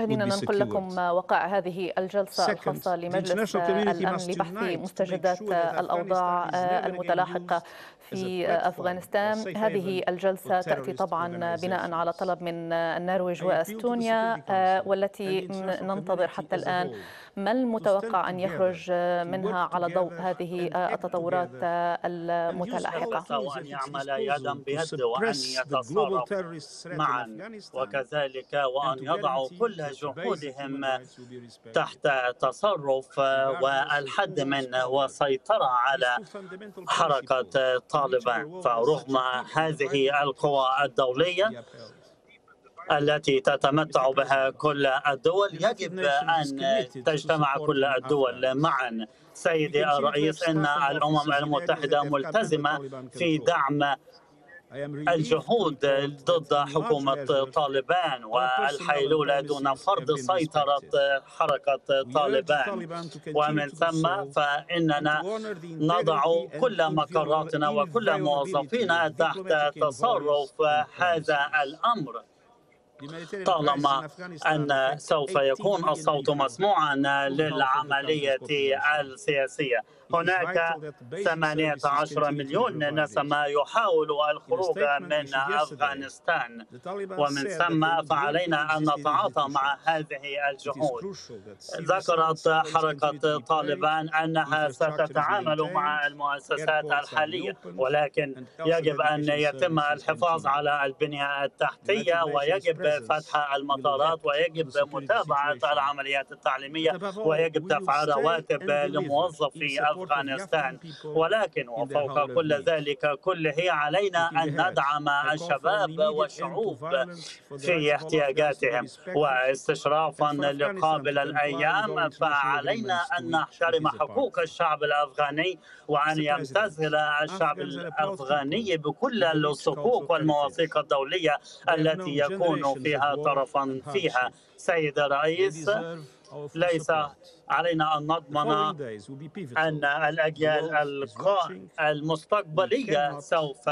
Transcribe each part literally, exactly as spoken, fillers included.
خلينا ننقل لكم وقع هذه الجلسة الخاصة لمجلس الأمن لبحث مستجدات الأوضاع المتلاحقة في أفغانستان. هذه الجلسة تأتي طبعا بناء على طلب من النرويج واستونيا، والتي ننتظر حتى الآن ما المتوقع أن يخرج منها على ضوء هذه التطورات المتلاحقة، وأن يعمل يدا بيد وأن يتصرف معا، وكذلك وأن يضعوا كل جهودهم تحت تصرف والحد منه وسيطرة على حركة طالبان. فرغم هذه القوى الدولية التي تتمتع بها كل الدول، يجب أن تجتمع كل الدول معا. سيدي الرئيس، إن الأمم المتحدة ملتزمة في دعم الجهود ضد حكومة طالبان والحيلولة دون فرض سيطرة حركة طالبان، ومن ثم فإننا نضع كل مقراتنا وكل موظفينا تحت تصرف هذا الأمر، طالما أن سوف يكون الصوت مسموعا للعملية السياسية. هناك ثمانية عشر مليون نسمة يحاول الخروج من أفغانستان، ومن ثم فعلينا أن نتعاطى مع هذه الجهود. ذكرت حركة طالبان أنها ستتعامل مع المؤسسات الحالية، ولكن يجب أن يتم الحفاظ على البنية التحتية، ويجب فتح المطارات، ويجب متابعة العمليات التعليمية، ويجب دفع رواتب لموظفي أفغانستان. ولكن وفوق كل ذلك كله علينا أن ندعم الشباب والشعوب في احتياجاتهم، واستشرافا لقابل الأيام فعلينا أن نحترم حقوق الشعب الأفغاني، وأن يمتثل الشعب الأفغاني بكل الصكوك والمواثيق الدولية التي يكون فيها طرفا فيها. سيد الرئيس، ليس علينا أن نضمن أن الأجيال المستقبلية سوف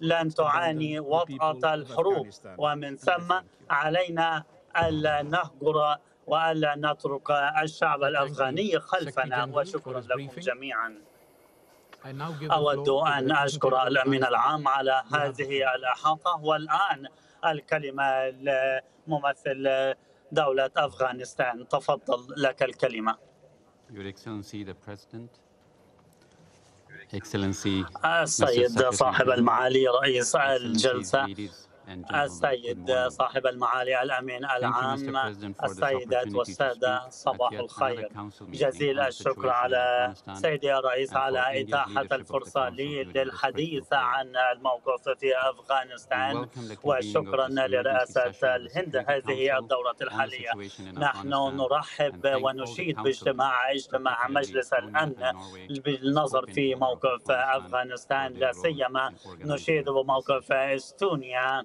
لن تعاني وطأة الحروب، ومن ثم علينا ألا نهجر وألا نترك الشعب الأفغاني خلفنا. وشكرا لكم جميعا. أود أن أشكر الأمين العام على هذه الإحاطة، والآن الكلمة لممثل دولة أفغانستان، تفضل لك الكلمة. Your Excellency the President, Excellency السيد صاحب المعالي رئيس الجلسة، السيد صاحب المعالي الأمين العام، السيدات والسادة، صباح الخير. جزيل الشكر على سيدي الرئيس على إتاحة الفرصة لي للحديث عن الموقف في أفغانستان، وشكرا لرئاسة الهند هذه الدورة الحالية. نحن نرحب ونشيد باجتماع اجتماع مجلس الأمن بالنظر في موقف أفغانستان، لا سيما نشيد بموقف استونيا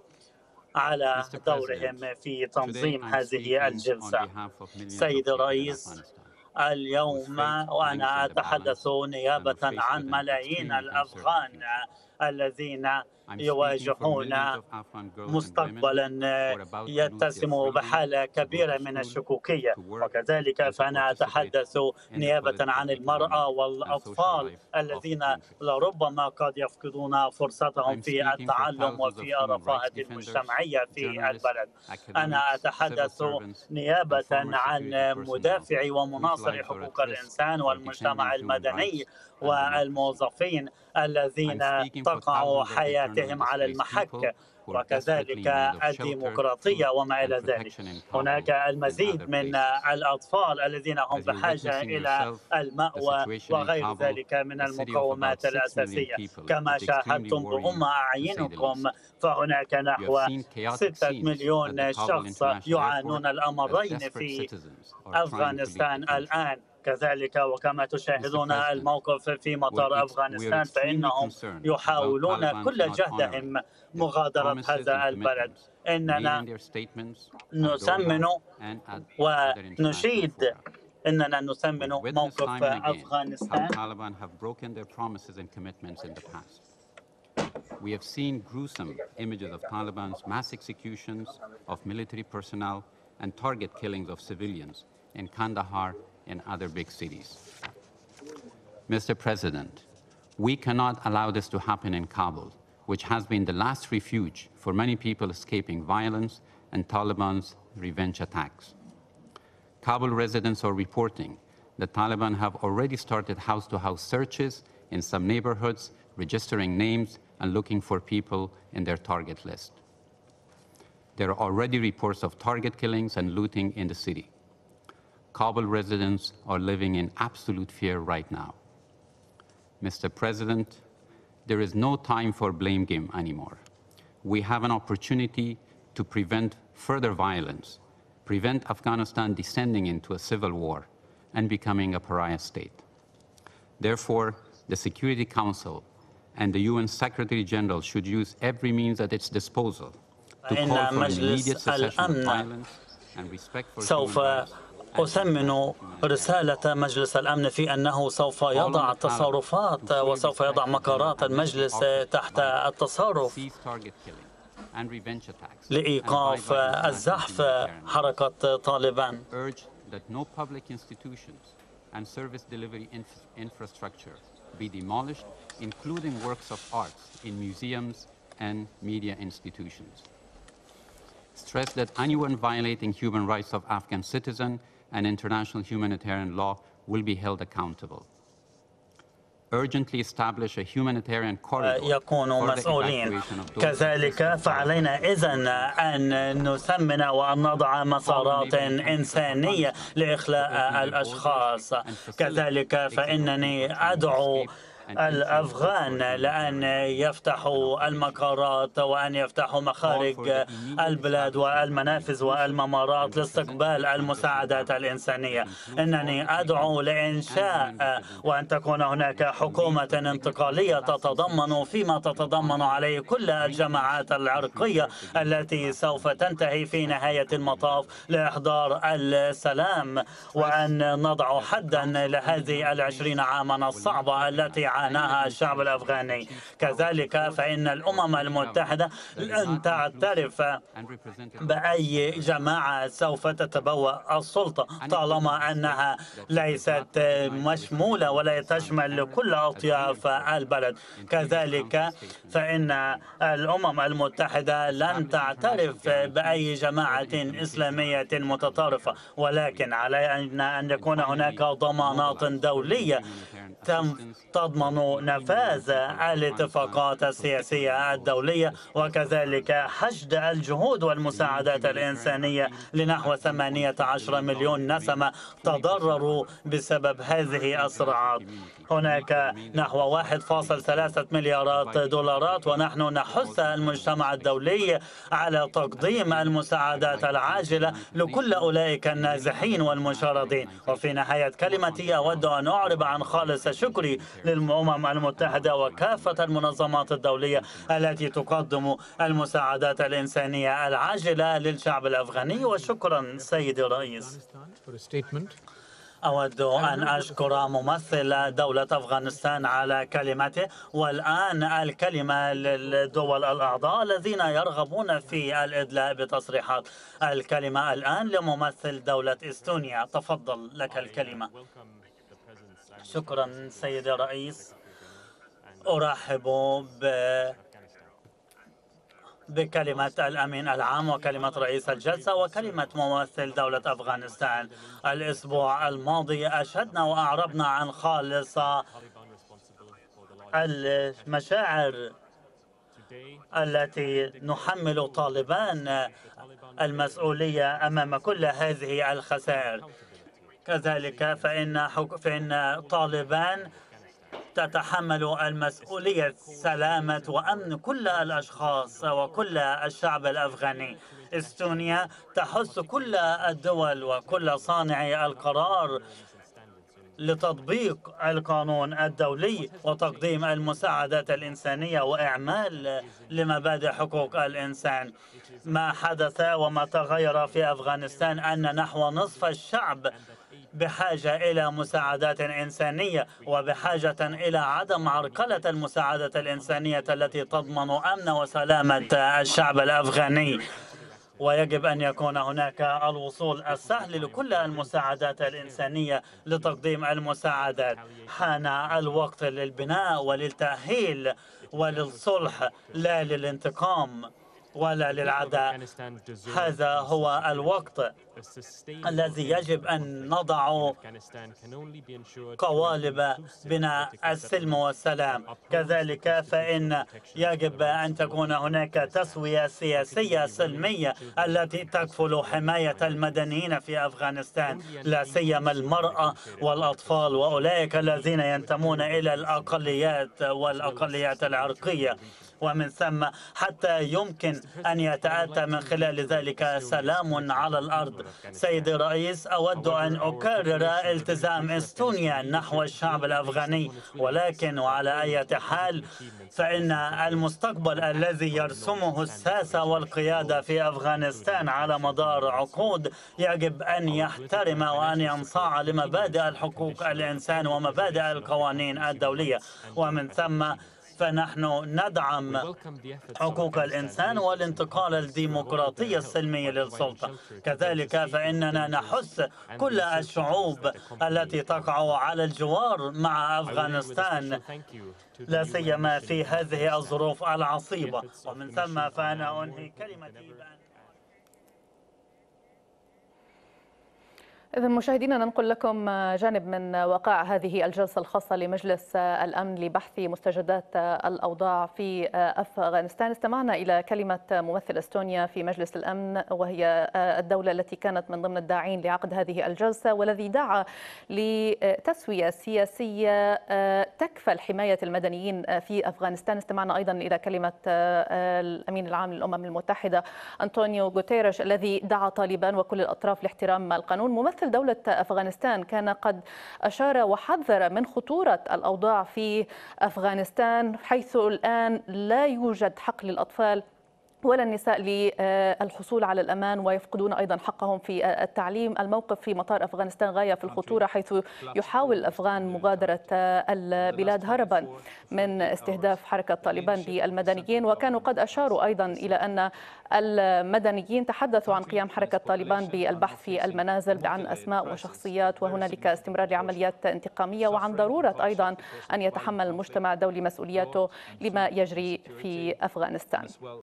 على دورهم في تنظيم هذه الجلسة. سيد الرئيس، اليوم وأنا أتحدث نيابة عن ملايين الأفغان الذين يواجهون مستقبلا يتسم بحالة كبيرة من الشكوكية، وكذلك فأنا أتحدث نيابة عن المرأة والأطفال الذين لربما قد يفقدون فرصتهم في التعلم وفي الرفاهة المجتمعية في البلد. أنا أتحدث نيابة عن مدافعي ومناصري حقوق الإنسان والمجتمع المدني والموظفين الذين تقع حياتهم على المحك، وكذلك الديمقراطية وما إلى ذلك. هناك المزيد من الأطفال الذين هم بحاجة إلى المأوى وغير ذلك من المقومات الأساسية. كما شاهدتم بغمة أعينكم، فهناك نحو ستة مليون شخص يعانون الأمرين في أفغانستان الآن. كذلك وكما تشاهدون الموقف في مطار أفغانستان، فإنهم يحاولون كل جهدهم مغادرة هذا البلد. إننا نثمن ونشيد إننا نثمن موقف أفغانستان. We have seen gruesome images of Taliban's mass executions of military personnel and target killings of civilians in Kandahar and other big cities. Mister President, we cannot allow this to happen in Kabul, which has been the last refuge for many people escaping violence and Taliban's revenge attacks. Kabul residents are reporting the Taliban have already started house-to-house searches in some neighborhoods, registering names and looking for people in their target list. There are already reports of target killings and looting in the city. Kabul residents are living in absolute fear right now. Mister President, there is no time for blame game anymore. We have an opportunity to prevent further violence, prevent Afghanistan descending into a civil war and becoming a pariah state. Therefore, the Security Council and the U N Secretary General should use every means at its disposal to call for an immediate cessation of violence and respect for human rights. أثمن رسالة مجلس الأمن في أنه سوف يضع التصرفات وسوف يضع مقرات المجلس تحت التصرف لإيقاف الزحف حركة طالبان. Stress that anyone violating human rights of Afghan citizens and international humanitarian law will be held accountable. Urgently establish a humanitarian corridor يكونوا مسؤولين. كذلك فعلينا إذن أن نثمن وأن نضع مسارات إنسانية لإخلاء الأشخاص. كذلك فإنني أدعو الأفغان لأن يفتحوا المقرات وأن يفتحوا مخارج البلاد والمنافذ والممرات لاستقبال المساعدات الإنسانية. إنني أدعو لإنشاء وأن تكون هناك حكومة انتقالية تتضمن فيما تتضمن عليه كل الجماعات العرقية التي سوف تنتهي في نهاية المطاف لإحضار السلام، وأن نضع حدا لهذه العشرين عاما الصعبة التي عاناها الشعب الأفغاني. كذلك فإن الأمم المتحدة لن تعترف بأي جماعة سوف تتبوأ السلطة طالما أنها ليست مشمولة ولا تشمل كل أطياف البلد. كذلك فإن الأمم المتحدة لن تعترف بأي جماعة إسلامية متطرفة، ولكن علينا أن يكون هناك ضمانات دولية تضمن نفاذ الاتفاقات السياسية الدولية، وكذلك حشد الجهود والمساعدات الإنسانية لنحو ثمانية عشر مليون نسمة تضرروا بسبب هذه الصراعات. هناك نحو واحد فاصلة ثلاثة مليارات دولارات، ونحن نحث المجتمع الدولي على تقديم المساعدات العاجلة لكل أولئك النازحين والمشردين. وفي نهاية كلمتي أود أن أعرب عن خالص شكري للأمم المتحدة وكافة المنظمات الدولية التي تقدم المساعدات الإنسانية العاجلة للشعب الأفغاني. وشكرا سيدي الرئيس. أود أن أشكر ممثل دولة أفغانستان على كلمته، والآن الكلمة للدول الأعضاء الذين يرغبون في الإدلاء بتصريحات. الكلمة الآن لممثل دولة إستونيا، تفضل لك الكلمة. شكرا سيدي الرئيس. أرحب ب... بكلمة الأمين العام وكلمة رئيس الجلسة وكلمة ممثل دولة أفغانستان. الأسبوع الماضي أشهدنا وأعربنا عن خالصة المشاعر التي نحمل طالبان المسؤولية أمام كل هذه الخسائر. كذلك فإن, فإن طالبان تتحمل المسؤولية سلامة وأمن كل الأشخاص وكل الشعب الأفغاني. إستونيا تحث كل الدول وكل صانعي القرار لتطبيق القانون الدولي وتقديم المساعدات الإنسانية وإعمال لمبادئ حقوق الإنسان. ما حدث وما تغير في أفغانستان أن نحو نصف الشعب بحاجة إلى مساعدات إنسانية وبحاجة إلى عدم عرقلة المساعدة الإنسانية التي تضمن أمن وسلامة الشعب الأفغاني. ويجب أن يكون هناك الوصول السهل لكل المساعدات الإنسانية لتقديم المساعدات. حان الوقت للبناء وللتأهيل وللصلح، لا للانتقام ولا للعداء. هذا هو الوقت الذي يجب أن نضع قوالب بناء السلم والسلام. كذلك فإن يجب أن تكون هناك تسوية سياسية سلمية التي تكفل حماية المدنيين في أفغانستان، لا سيما المرأة والأطفال وأولئك الذين ينتمون إلى الأقليات والأقليات العرقية، ومن ثم حتى يمكن أن يتأتى من خلال ذلك سلام على الأرض. سيدي الرئيس، أود أن أكرر التزام إستونيا نحو الشعب الأفغاني، ولكن وعلى أي حال فإن المستقبل الذي يرسمه الساسة والقيادة في أفغانستان على مدار عقود يجب أن يحترم وأن ينصاع لمبادئ الحقوق الإنسان ومبادئ القوانين الدولية، ومن ثم فنحن ندعم حقوق الإنسان والانتقال الديمقراطي السلمي للسلطة. كذلك فإننا نحث كل الشعوب التي تقع على الجوار مع أفغانستان، لا سيما في هذه الظروف العصيبة. ومن ثم فأنا أنهي كلمتي. إذا مشاهدينا، ننقل لكم جانب من وقع هذه الجلسة الخاصة لمجلس الأمن لبحث مستجدات الأوضاع في أفغانستان. استمعنا إلى كلمة ممثل إستونيا في مجلس الأمن، وهي الدولة التي كانت من ضمن الداعين لعقد هذه الجلسة، والذي دعا لتسوية سياسية تكفل حماية المدنيين في أفغانستان. استمعنا أيضا إلى كلمة الأمين العام للأمم المتحدة أنطونيو غوتيريش، الذي دعا طالبان وكل الأطراف لاحترام القانون. ممثل دولة أفغانستان كان قد أشار وحذر من خطورة الأوضاع في أفغانستان، حيث الآن لا يوجد حق للأطفال ولا النساء للحصول على الأمان، ويفقدون أيضا حقهم في التعليم. الموقف في مطار أفغانستان غاية في الخطورة، حيث يحاول الأفغان مغادرة البلاد هربا من استهداف حركة طالبان بالمدنيين. وكانوا قد أشاروا أيضا إلى أن المدنيين تحدثوا عن قيام حركة طالبان بالبحث في المنازل عن أسماء وشخصيات، وهنالك استمرار لعمليات انتقامية، وعن ضرورة أيضا أن يتحمل المجتمع الدولي مسؤوليته لما يجري في أفغانستان.